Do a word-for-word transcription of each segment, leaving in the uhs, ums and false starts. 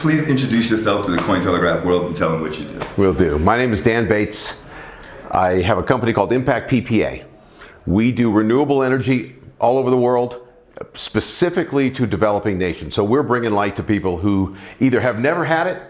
Please introduce yourself to the Cointelegraph world and tell them what you do. Will do. My name is Dan Bates. I have a company called Impact P P A. We do renewable energy all over the world, specifically to developing nations. So we're bringing light to people who either have never had it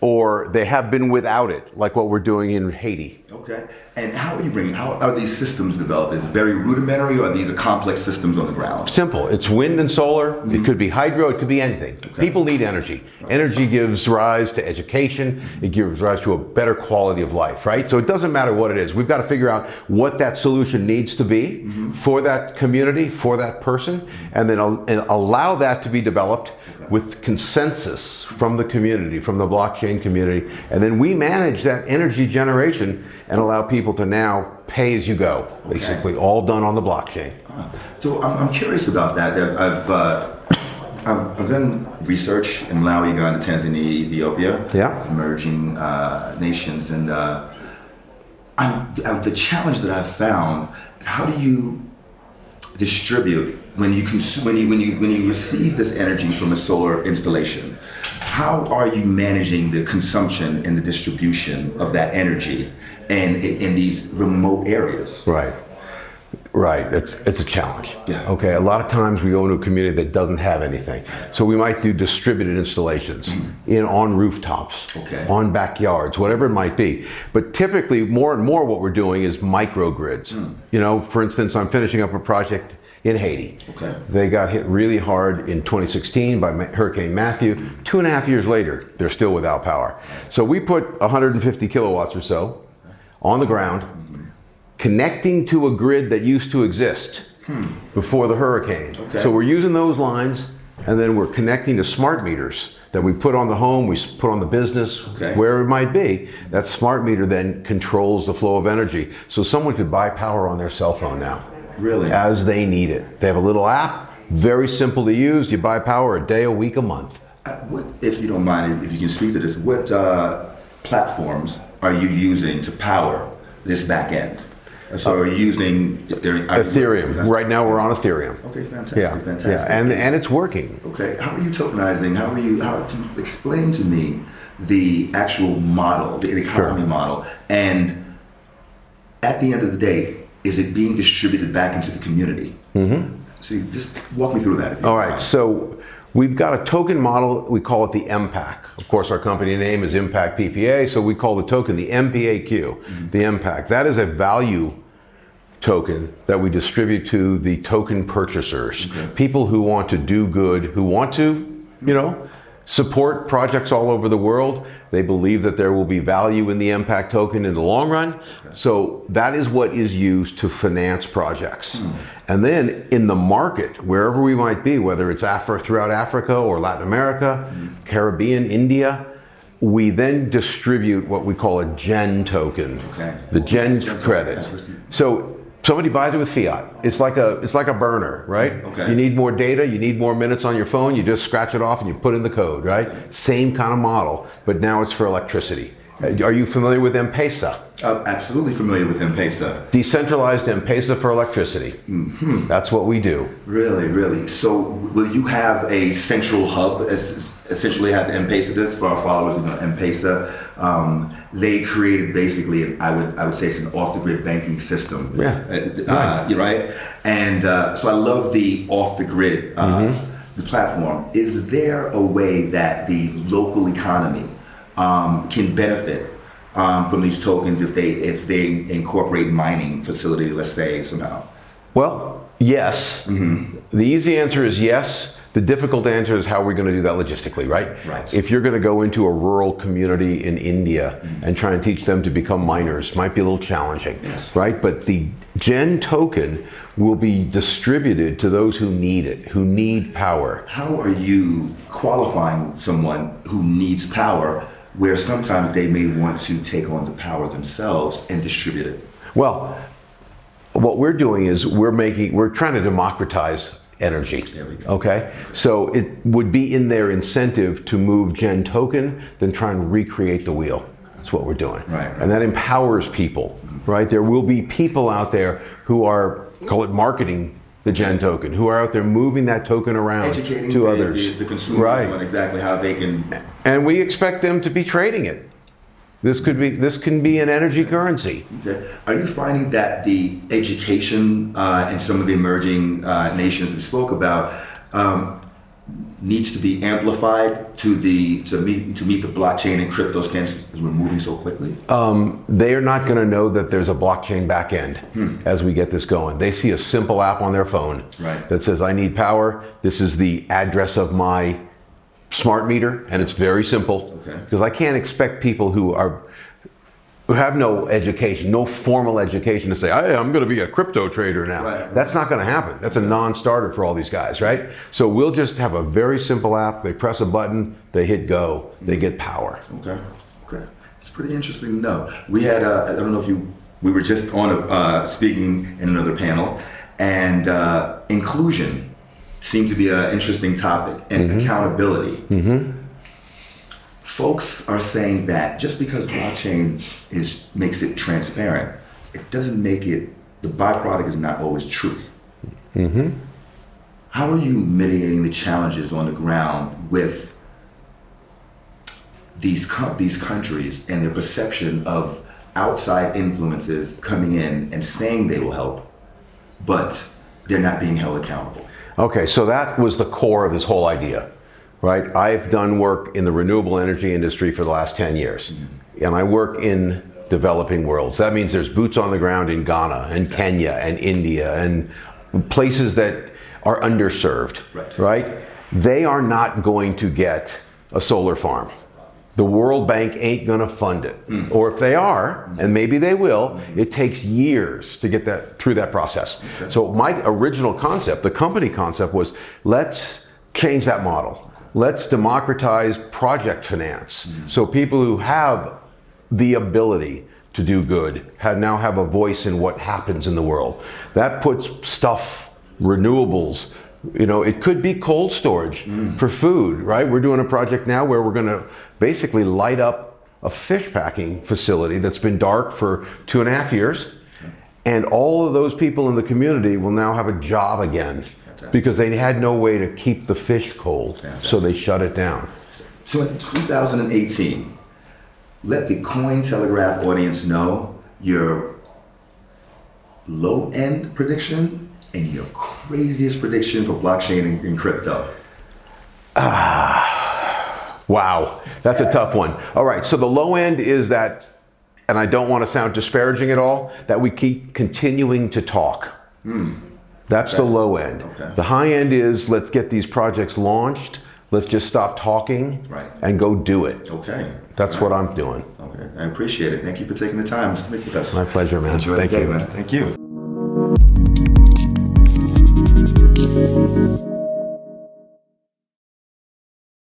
or they have been without it, like what we're doing in Haiti. Okay, and how are you bringing, how are these systems developed? Is it very rudimentary, or are these complex systems on the ground? Simple, it's wind and solar, mm-hmm. It could be hydro, it could be anything. Okay. People need energy. Right. Energy gives rise to education, mm-hmm. It gives rise to a better quality of life, right? So it doesn't matter what it is, we've got to figure out what that solution needs to be mm-hmm. for that community, for that person, and then and allow that to be developed with consensus from the community, from the blockchain community, and then we manage that energy generation and allow people to now pay as you go, okay. Basically all done on the blockchain. Uh, so I'm, I'm curious about that. I've, uh, I've, I've done research in Laos, Uganda, Tanzania, Ethiopia, yeah. emerging uh, nations, and uh, I'm, the challenge that I've found, how do you distribute when you consume, when you when you when you receive this energy from a solar installation, how are you managing the consumption and the distribution of that energy and in these remote areas? Right, right. It's it's a challenge. Yeah. Okay. A lot of times we go into a community that doesn't have anything, so we might do distributed installations mm-hmm. in on rooftops, okay. on backyards, whatever it might be. But typically, more and more, what we're doing is microgrids. Mm. You know, for instance, I'm finishing up a project in Haiti. Okay. They got hit really hard in twenty sixteen by Hurricane Matthew. Two and a half years later, they're still without power. So we put one hundred fifty kilowatts or so on the ground, connecting to a grid that used to exist hmm. before the hurricane. Okay. So we're using those lines, and then we're connecting to smart meters that we put on the home, we put on the business, okay. wherever it might be. That smart meter then controls the flow of energy. So someone could buy power on their cell phone now. Really? As they need it. They have a little app, very simple to use. You buy power a day, a week, a month. Uh, what, if you don't mind, if you can speak to this, what uh, platforms are you using to power this back end? So uh, are you using Ethereum? Ethereum. Right now we're on Ethereum. Okay, fantastic, yeah. fantastic. Yeah. And, and it's working. Okay, how are you tokenizing? How are you, how to explain to me the actual model, the economy sure. model, and at the end of the day, is it being distributed back into the community? Mm-hmm. So you just walk me through that. If you All right, mind. So we've got a token model, we call it the M PAQ. Of course, our company name is Impact P P A, so we call the token the M P A Q, mm-hmm. the M PAQ. That is a value token that we distribute to the token purchasers, okay. people who want to do good, who want to, you know, support projects all over the world. They believe that there will be value in the M PAQ token in the long run. Okay. So that is what is used to finance projects. Mm. And then in the market, wherever we might be, whether it's Africa, throughout Africa or Latin America, mm. Caribbean, India, we then distribute what we call a GEN token, okay. the well, GEN credit. So somebody buys it with fiat. It's like a it's like a burner, right? Okay. You need more data, you need more minutes on your phone, you just scratch it off and you put in the code, right? Same kind of model, but now it's for electricity. Are you familiar with M-Pesa? I'm absolutely familiar with M-Pesa. Decentralized M-Pesa for electricity. Mm-hmm. That's what we do. Really, really. So will you have a central hub, essentially has M-Pesa, for our followers, you know, M-Pesa? Um, they created basically, I would I would say it's an off-the-grid banking system. Yeah. Uh, right. right? And uh, so I love the off-the-grid uh, mm-hmm. the platform. Is there a way that the local economy Um, can benefit um, from these tokens if they if they incorporate mining facilities, let's say, somehow? Well, yes. Mm-hmm. The easy answer is yes. The difficult answer is how we're going to do that logistically, right? Right. If you're going to go into a rural community in India mm-hmm. and try and teach them to become miners, might be a little challenging, yes. right? But the GEN token will be distributed to those who need it, who need power. How are you qualifying someone who needs power, where sometimes they may want to take on the power themselves and distribute it? Well, what we're doing is we're making, we're trying to democratize energy, there we go. Okay? So it would be in their incentive to move GEN token than try and recreate the wheel. That's what we're doing. Right, right. And that empowers people, right? There will be people out there who are, call it marketing the Gen token, who are out there moving that token around Educating to the, others. The, the consumers right. on exactly how they can. And we expect them to be trading it. This could be, this can be an energy currency. Okay. Are you finding that the education uh, in some of the emerging uh, nations we spoke about um, needs to be amplified to the to meet to meet the blockchain and crypto standards as we're moving so quickly? Um, they are not going to know that there's a blockchain back end hmm. as we get this going. They see a simple app on their phone right. that says, "I need power. This is the address of my smart meter," and it's very simple because okay. I can't expect people who are who have no education, no formal education, to say, I, I'm going to be a crypto trader now. Right, right. That's not going to happen. That's a non-starter for all these guys, right? So we'll just have a very simple app. They press a button, they hit go, they get power. Okay, okay. It's pretty interesting to know. We had, uh, I don't know if you, we were just on a, uh, speaking in another panel, and uh, inclusion seemed to be an interesting topic, and mm-hmm. accountability. Mm-hmm. Folks are saying that just because blockchain is makes it transparent, it doesn't make it, the byproduct is not always truth. Mm-hmm. How are you mitigating the challenges on the ground with these, these countries and their perception of outside influences coming in and saying they will help, but they're not being held accountable? Okay, so that was the core of this whole idea. Right, I've done work in the renewable energy industry for the last ten years, mm-hmm. and I work in developing worlds. That means there's boots on the ground in Ghana and exactly. Kenya and India and places that are underserved, right. right? They are not going to get a solar farm. The World Bank ain't gonna fund it. Mm. Or if they are, mm. and maybe they will, mm-hmm. it takes years to get that through that process. Okay. So my original concept, the company concept, was let's change that model. Let's democratize project finance. Mm-hmm. So people who have the ability to do good have now have a voice in what happens in the world. That puts stuff, renewables, you know, it could be cold storage mm. for food, right? We're doing a project now where we're gonna basically light up a fish packing facility that's been dark for two and a half years. Okay. And all of those people in the community will now have a job again. Because they had no way to keep the fish cold, fantastic. So they shut it down. So in two thousand eighteen, let the Cointelegraph audience know your low-end prediction and your craziest prediction for blockchain and, and crypto. Ah, wow, that's a tough one. All right, so the low end is that, and I don't want to sound disparaging at all, that we keep continuing to talk. Hmm. That's okay. the low end. Okay. The high end is let's get these projects launched. Let's just stop talking right. and go do it. Okay. That's right. what I'm doing. Okay. I appreciate it. Thank you for taking the time to speak with us. My pleasure, man. Enjoy Thank the day, you. Man. Thank you.